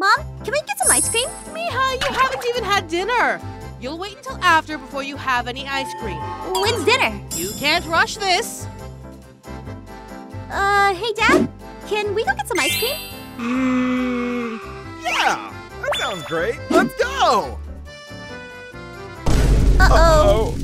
Mom, can we get some ice cream? Miha, you haven't even had dinner. You'll wait until after before you have any ice cream. When's dinner? You can't rush this. Hey, Dad. Can we go get some ice cream? Yeah, that sounds great. Let's go. Uh-oh.